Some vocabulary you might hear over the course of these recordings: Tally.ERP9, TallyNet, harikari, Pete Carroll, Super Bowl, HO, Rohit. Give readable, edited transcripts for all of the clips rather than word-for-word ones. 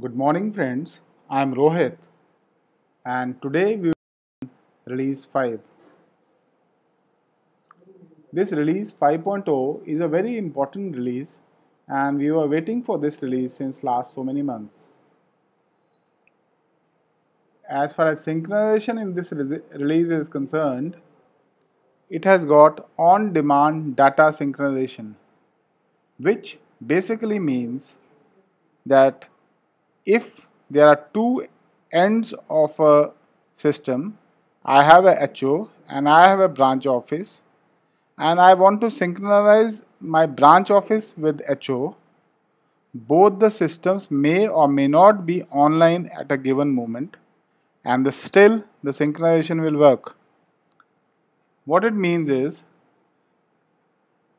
Good morning friends, I am Rohit and today we will release 5. This release 5.0 is a very important release and we were waiting for this release since last so many months. As far as synchronization in this release is concerned, it has got on-demand data synchronization, which basically means that if there are two ends of a system, I have a HO and I have a branch office and I want to synchronize my branch office with HO, both the systems may or may not be online at a given moment and still the synchronization will work. What it means is,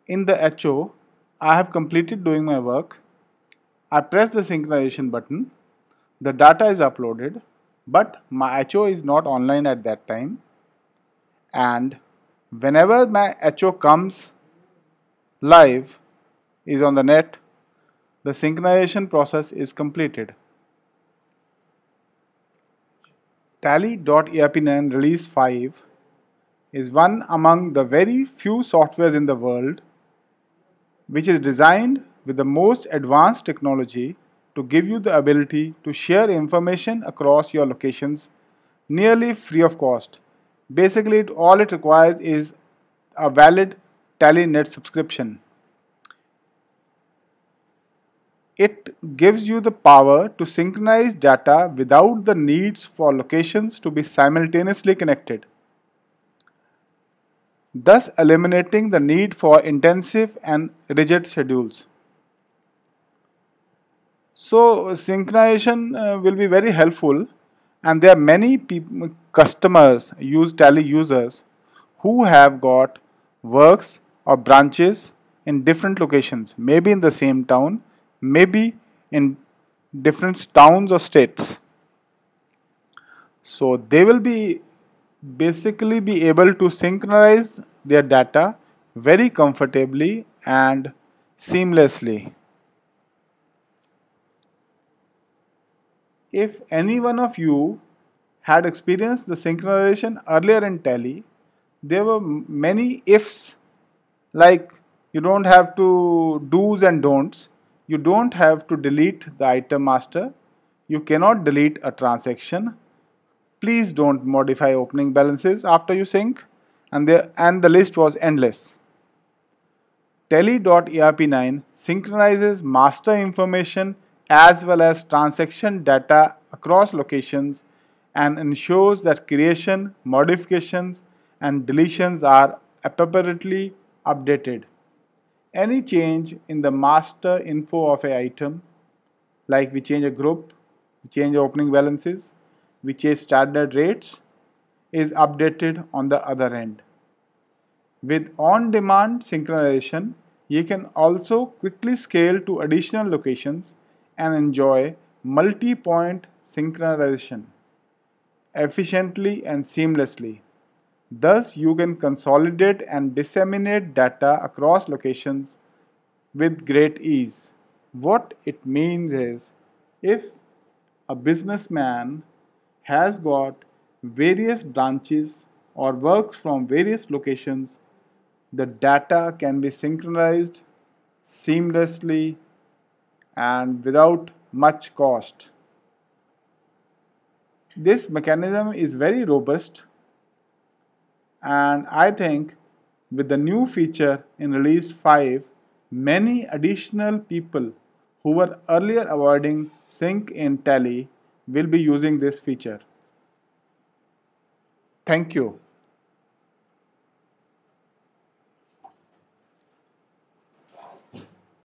in the HO, I have completed doing my work, I press the synchronization button, the data is uploaded, but my HO is not online at that time, and whenever my HO comes live, is on the net, the synchronization process is completed. Tally.ERP9 Release 5 is one among the very few softwares in the world which is designed with the most advanced technology to give you the ability to share information across your locations nearly free of cost. Basically, all it requires is a valid TallyNet subscription. It gives you the power to synchronize data without the needs for locations to be simultaneously connected, thus eliminating the need for intensive and rigid schedules. So synchronization will be very helpful, and there are many customers, Tally users, who have got works or branches in different locations, maybe in the same town, maybe in different towns or states. So they will be basically be able to synchronize their data very comfortably and seamlessly. If any one of you had experienced the synchronization earlier in Tally, there were many ifs, like you don't have to do's and don'ts, you don't have to delete the item master, you cannot delete a transaction, please don't modify opening balances after you sync, and the list was endless. Tally.ERP9 synchronizes master information as well as transaction data across locations and ensures that creation, modifications and deletions are appropriately updated. Any change in the master info of an item, like we change a group, we change opening balances, we change standard rates, is updated on the other end. With on-demand synchronization, you can also quickly scale to additional locations and enjoy multi-point synchronization efficiently and seamlessly. Thus, you can consolidate and disseminate data across locations with great ease. What it means is, if a businessman has got various branches or works from various locations, the data can be synchronized seamlessly and without much cost. This mechanism is very robust, and I think with the new feature in Release 5, many additional people who were earlier avoiding sync in Tally will be using this feature. Thank you.